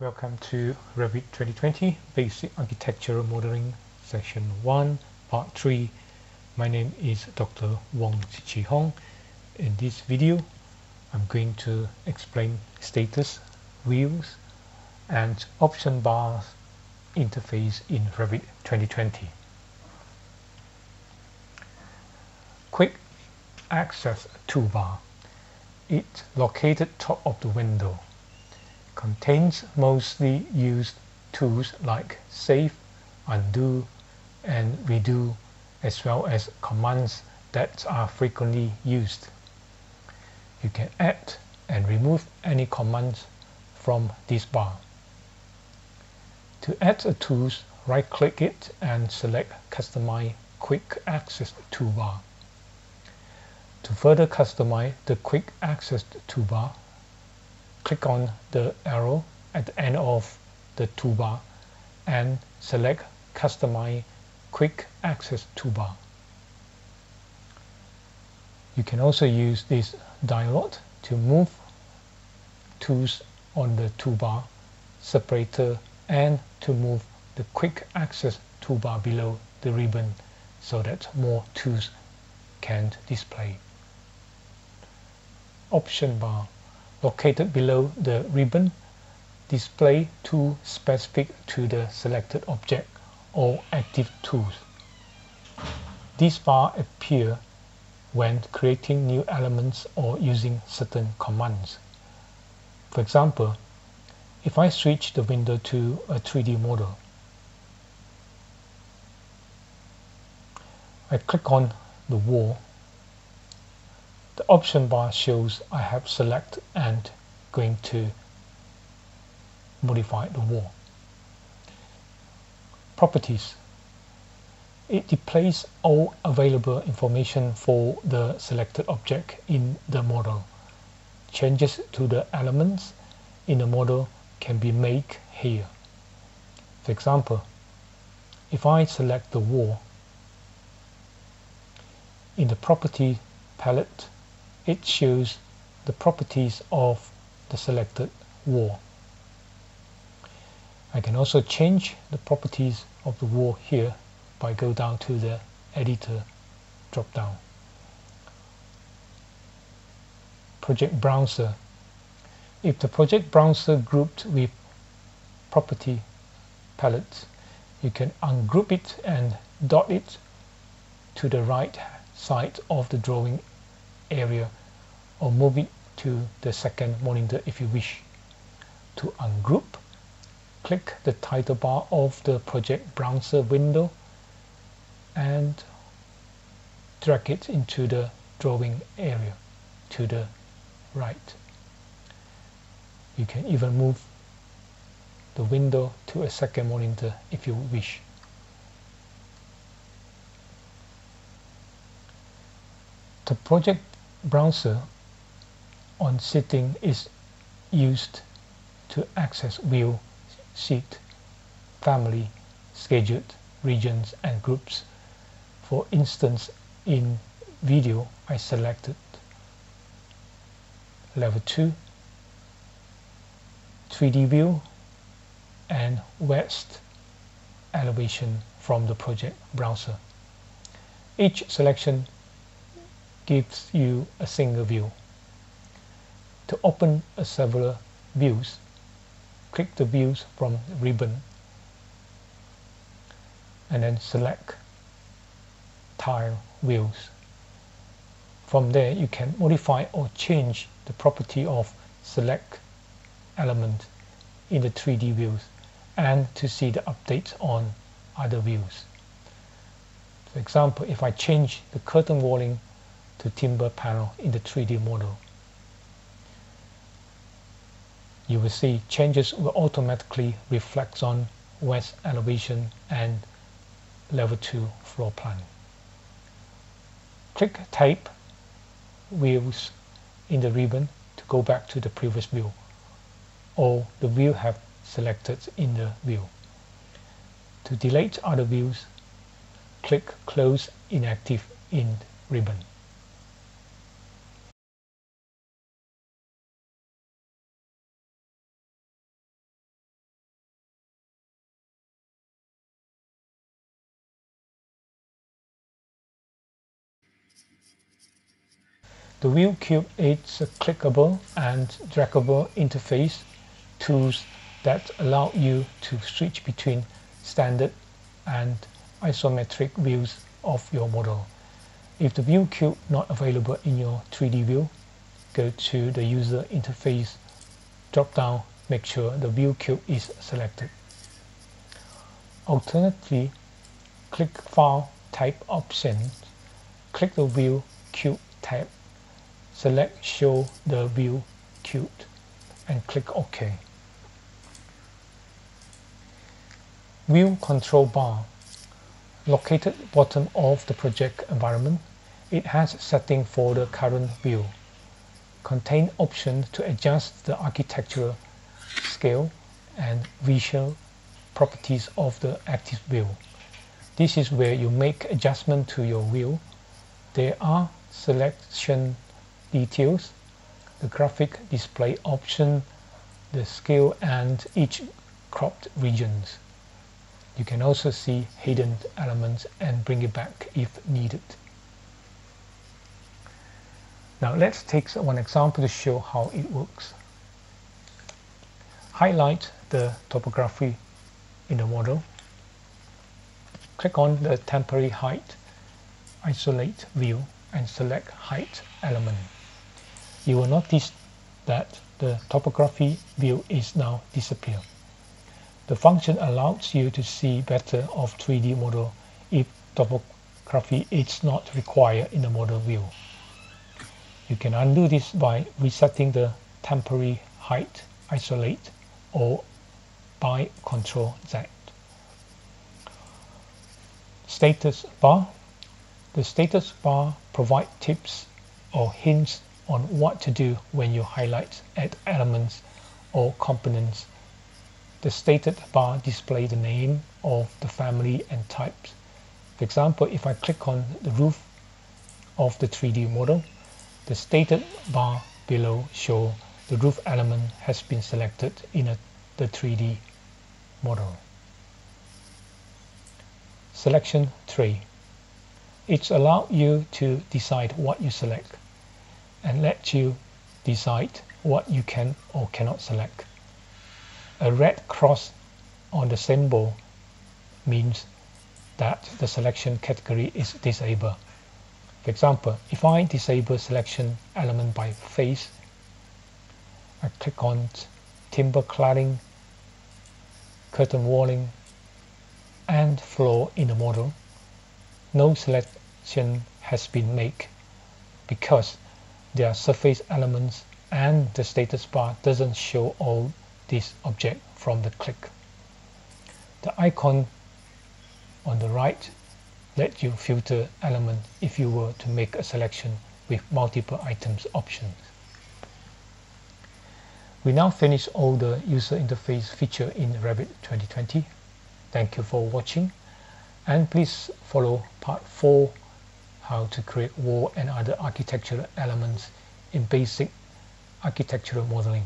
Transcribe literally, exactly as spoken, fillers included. Welcome to Revit twenty twenty Basic Architectural Modeling Section one, Part three. My name is Doctor Wong Chi Hong. In this video, I'm going to explain status, views, and option bars interface in Revit twenty twenty. Quick Access Toolbar. It's located top of the window. Contains mostly used tools like save, undo, and redo, as well as commands that are frequently used. You can add and remove any commands from this bar. To add a tool, right-click it and select Customize Quick Access Toolbar. To further customize the Quick Access Toolbar, click on the arrow at the end of the toolbar and select Customize Quick Access Toolbar. You can also use this dialog to move tools on the toolbar separator and to move the Quick Access Toolbar below the ribbon so that more tools can display. Option bar. Located below the ribbon, display tool specific to the selected object or active tools. This bar appears when creating new elements or using certain commands. For example, if I switch the window to a three D model, I click on the wall. The option bar shows I have select and going to modify the wall. Properties. It displays all available information for the selected object in the model. Changes to the elements in the model can be made here. For example, if I select the wall, in the property palette, it shows the properties of the selected wall. I can also change the properties of the wall here by go down to the editor drop down. Project browser. If the project browser grouped with property palette, you can ungroup it and dot it to the right side of the drawing area, or move it to the second monitor if you wish. To ungroup, click the title bar of the project browser window and drag it into the drawing area to the right. You can even move the window to a second monitor if you wish. The project browser on setting is used to access view, sheet, family, scheduled, regions, and groups. For instance, in video, I selected level two, three D view, and west elevation from the project browser. Each selection gives you a single view. To open a several views, click the views from the ribbon and then select tile views. From there, you can modify or change the property of select element in the three D views and to see the updates on other views. For example, if I change the curtain walling to timber panel in the three D model, you will see changes will automatically reflect on west elevation and level two floor plan. Click Type Views in the ribbon to go back to the previous view or the view have selected in the view. To delete other views, click Close Inactive in ribbon. The View Cube aids a clickable and draggable interface tools that allow you to switch between standard and isometric views of your model. If the View Cube is not available in your three D view, go to the User Interface drop-down, make sure the View Cube is selected. Alternatively, click File Type option, click the View Cube tab, select Show the View Cube and click OK. View Control Bar, located bottom of the project environment, it has setting for the current view. Contain option to adjust the architectural scale and visual properties of the active view. This is where you make adjustment to your view. There are selection details, the graphic display option, the scale and each cropped regions. You can also see hidden elements and bring it back if needed. Now let's take one example to show how it works. Highlight the topography in the model. Click on the temporary height, isolate view and select height element. You will notice that the topography view is now disappeared. The function allows you to see better of three D model if topography is not required in the model view. You can undo this by resetting the temporary height, isolate, or by control Z. Status bar. The status bar provides tips or hints on what to do when you highlight add elements or components. The status bar displays the name of the family and types. For example, if I click on the roof of the three D model, the status bar below shows the roof element has been selected in a, the three D model. Selection three. It allows you to decide what you select and lets you decide what you can or cannot select. A red cross on the symbol means that the selection category is disabled. For example, if I disable selection element by face, I click on timber cladding, curtain walling, and floor in the model, no selection has been made because there are surface elements and the status bar doesn't show all this object from the click. The icon on the right lets you filter element if you were to make a selection with multiple items options. We now finish all the user interface feature in Revit twenty twenty. Thank you for watching and please follow part four, how to create wall and other architectural elements in basic architectural modeling.